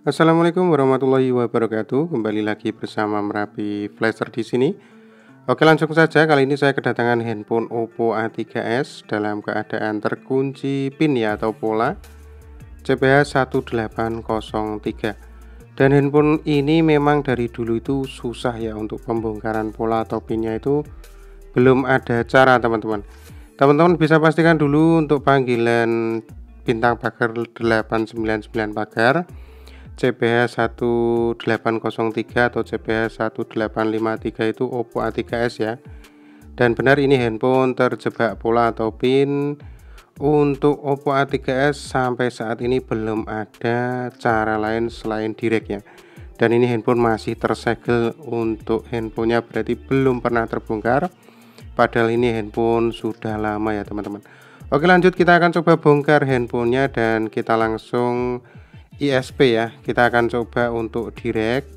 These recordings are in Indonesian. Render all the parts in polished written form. Assalamualaikum warahmatullahi wabarakatuh. Kembali lagi bersama Merapi Flasher di sini. Oke, langsung saja. Kali ini saya kedatangan handphone Oppo A3s dalam keadaan terkunci pin ya atau pola CPH1803. Dan handphone ini memang dari dulu itu susah ya untuk pembongkaran pola atau pinnya, itu belum ada cara teman-teman. Teman-teman bisa pastikan dulu untuk panggilan bintang pagar 899 pagar CPH1803 atau CPH1853 itu Oppo A3s ya. Dan benar ini handphone terjebak pola atau pin. Untuk Oppo A3s sampai saat ini belum ada cara lain selain direct ya. Dan ini handphone masih tersegel untuk handphonenya, berarti belum pernah terbongkar. Padahal ini handphone sudah lama ya teman-teman. Oke, lanjut kita akan coba bongkar handphonenya dan kita langsung ISP ya, kita akan coba untuk direct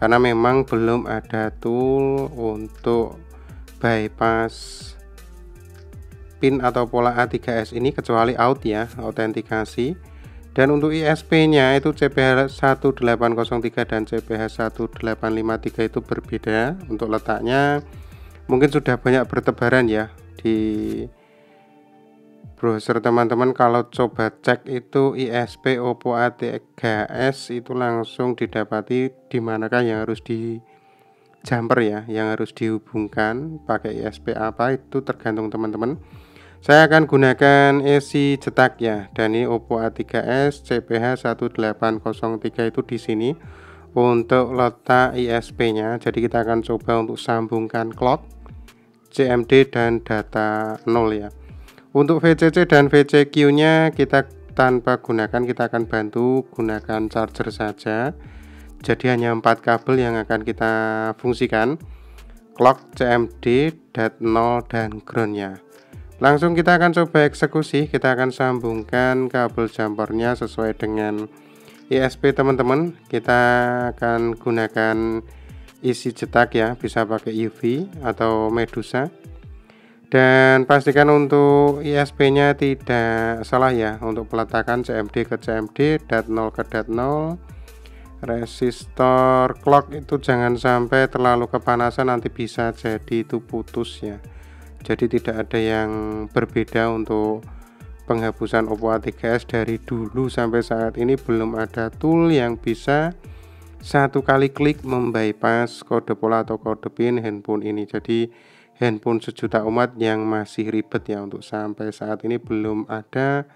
karena memang belum ada tool untuk bypass pin atau pola A3s ini kecuali out ya, autentikasi. Dan untuk ISP nya itu CPH1803 dan CPH1853 itu berbeda untuk letaknya, mungkin sudah banyak bertebaran ya di browser teman-teman. Kalau coba cek itu ISP Oppo A3s itu langsung didapati di manakah yang harus di jumper ya, yang harus dihubungkan pakai ISP apa, itu tergantung teman-teman. Saya akan gunakan isi cetak ya, dan ini Oppo A3s CPH1803 itu di sini untuk letak ISP nya. Jadi kita akan coba untuk sambungkan clock, CMD dan data 0 ya. Untuk VCC dan VCQ nya kita tanpa gunakan, kita akan bantu gunakan charger saja. Jadi hanya 4 kabel yang akan kita fungsikan, clock, CMD, DAT0 dan ground nya. Langsung kita akan coba eksekusi, kita akan sambungkan kabel jumpernya sesuai dengan ISP teman-teman. Kita akan gunakan isi cetak ya, bisa pakai UV atau Medusa. Dan pastikan untuk ISP nya tidak salah ya, untuk peletakan CMD ke CMD, DAT0 ke DAT0, resistor clock itu jangan sampai terlalu kepanasan, nanti bisa jadi itu putus ya. Jadi tidak ada yang berbeda untuk penghapusan Oppo A3s dari dulu sampai saat ini, belum ada tool yang bisa satu kali klik membypass kode pola atau kode pin handphone ini. Jadi handphone sejuta umat yang masih ribet ya, untuk sampai saat ini belum ada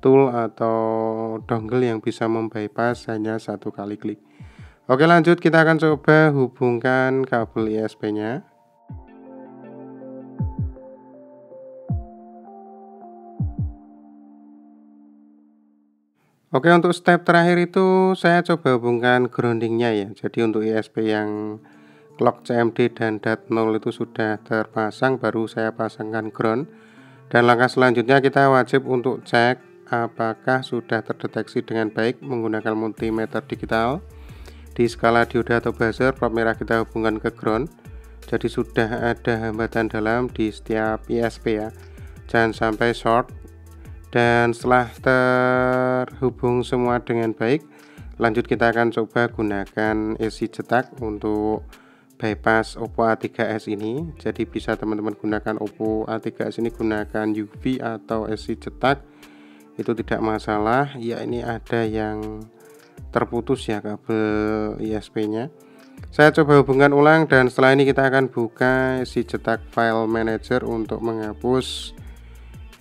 tool atau dongle yang bisa membypass hanya satu kali klik. Oke, lanjut kita akan coba hubungkan kabel ISP nya. Oke, untuk step terakhir itu saya coba hubungkan groundingnya ya. Jadi untuk ISP yang clock, CMD dan DAT0 itu sudah terpasang, baru saya pasangkan ground. Dan langkah selanjutnya kita wajib untuk cek apakah sudah terdeteksi dengan baik menggunakan multimeter digital. Di skala dioda atau buzzer probe merah kita hubungkan ke ground. Jadi sudah ada hambatan dalam di setiap ISP ya, jangan sampai short. Dan setelah terhubung semua dengan baik, lanjut kita akan coba gunakan isi cetak untuk bypass Oppo A3s ini. Jadi bisa teman-teman gunakan Oppo A3s ini, gunakan UV atau esi cetak, itu tidak masalah ya. Ini ada yang terputus ya kabel ISP nya. Saya coba hubungkan ulang dan setelah ini kita akan buka esi cetak file manager untuk menghapus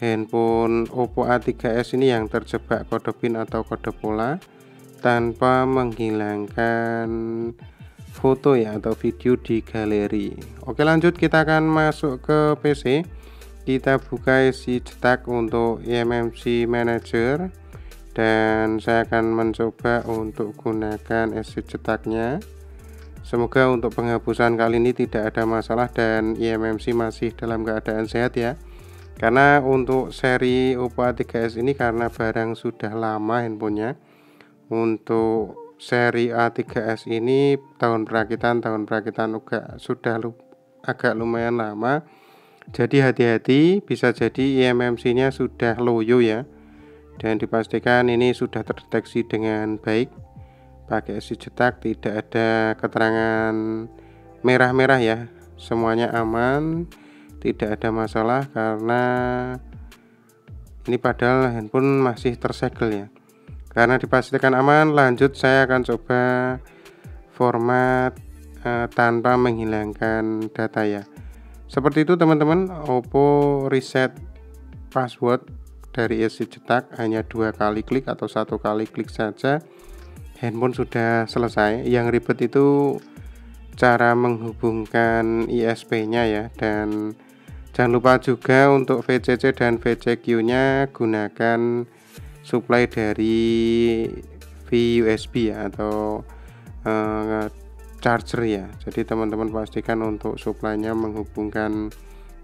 handphone Oppo A3s ini yang terjebak kode pin atau kode pola tanpa menghilangkan foto ya atau video di galeri. Oke, lanjut kita akan masuk ke PC, kita buka isi cetak untuk eMMC manager dan saya akan mencoba untuk gunakan isi cetaknya. Semoga untuk penghapusan kali ini tidak ada masalah dan eMMC masih dalam keadaan sehat ya. Karena untuk seri Oppo A3s ini karena barang sudah lama handphonenya, untuk seri A3s ini tahun perakitan sudah agak lumayan lama. Jadi hati-hati, bisa jadi eMMC nya sudah loyo ya, dan dipastikan ini sudah terdeteksi dengan baik. pakai isi cetak, tidak ada keterangan merah-merah ya, semuanya aman, tidak ada masalah. Karena ini padahal handphone masih tersegel ya. Karena dipastikan aman, lanjut saya akan coba format tanpa menghilangkan data ya. Seperti itu teman-teman, Oppo reset password dari isi cetak hanya 2 kali klik atau 1 kali klik saja, handphone sudah selesai. Yang ribet itu cara menghubungkan ISP nya ya. Dan jangan lupa juga untuk VCC dan VCQ nya gunakan supply dari VUSB ya, atau charger ya. Jadi teman-teman pastikan untuk supply-nya menghubungkan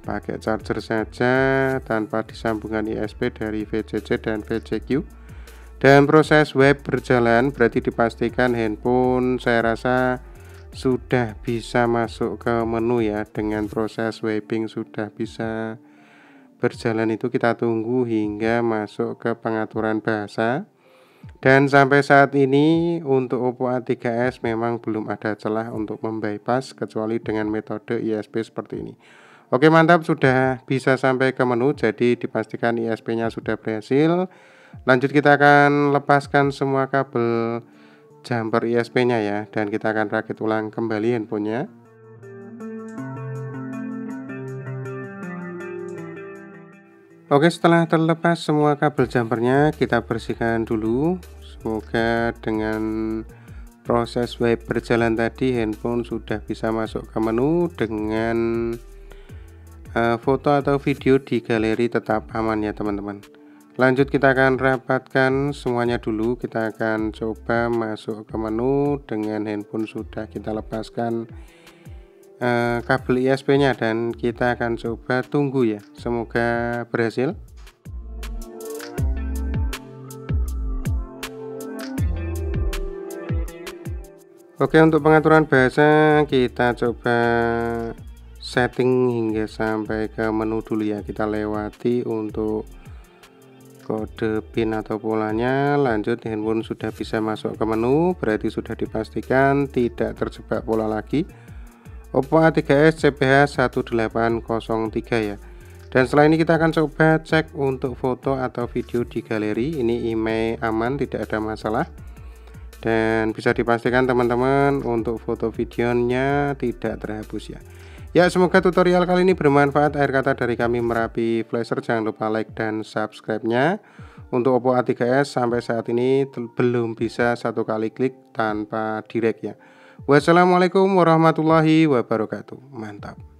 pakai charger saja tanpa disambungkan ISP dari VCC dan VCQ. Dan proses web berjalan, berarti dipastikan handphone saya rasa sudah bisa masuk ke menu ya. Dengan proses webbing sudah bisa berjalan, itu kita tunggu hingga masuk ke pengaturan bahasa. Dan sampai saat ini untuk Oppo A3s memang belum ada celah untuk membypass kecuali dengan metode ISP seperti ini. Oke, mantap, sudah bisa sampai ke menu, jadi dipastikan ISP nya sudah berhasil. Lanjut kita akan lepaskan semua kabel jumper ISP nya ya, dan kita akan rakit ulang kembali handphonenya. Oke, setelah terlepas semua kabel jumpernya, kita bersihkan dulu. Semoga dengan proses web berjalan tadi handphone sudah bisa masuk ke menu dengan foto atau video di galeri tetap aman ya teman-teman. Lanjut kita akan rapatkan semuanya dulu. Kita akan coba masuk ke menu dengan handphone sudah kita lepaskan kabel ISP nya, dan kita akan coba tunggu ya, semoga berhasil. Oke, untuk pengaturan bahasa kita coba setting hingga sampai ke menu dulu ya. Kita lewati untuk kode pin atau polanya. Lanjut handphone sudah bisa masuk ke menu, berarti sudah dipastikan tidak terjebak pola lagi. Oppo A3s CPH1803 ya. Dan setelah ini kita akan coba cek untuk foto atau video di galeri. Ini IMEI aman, tidak ada masalah. Dan bisa dipastikan teman-teman untuk foto videonya tidak terhapus ya. Ya, semoga tutorial kali ini bermanfaat. Akhir kata dari kami Merapi Flasher, jangan lupa like dan subscribe-nya. Untuk Oppo A3s sampai saat ini belum bisa 1 kali klik tanpa direct ya. Wassalamualaikum warahmatullahi wabarakatuh. Mantap.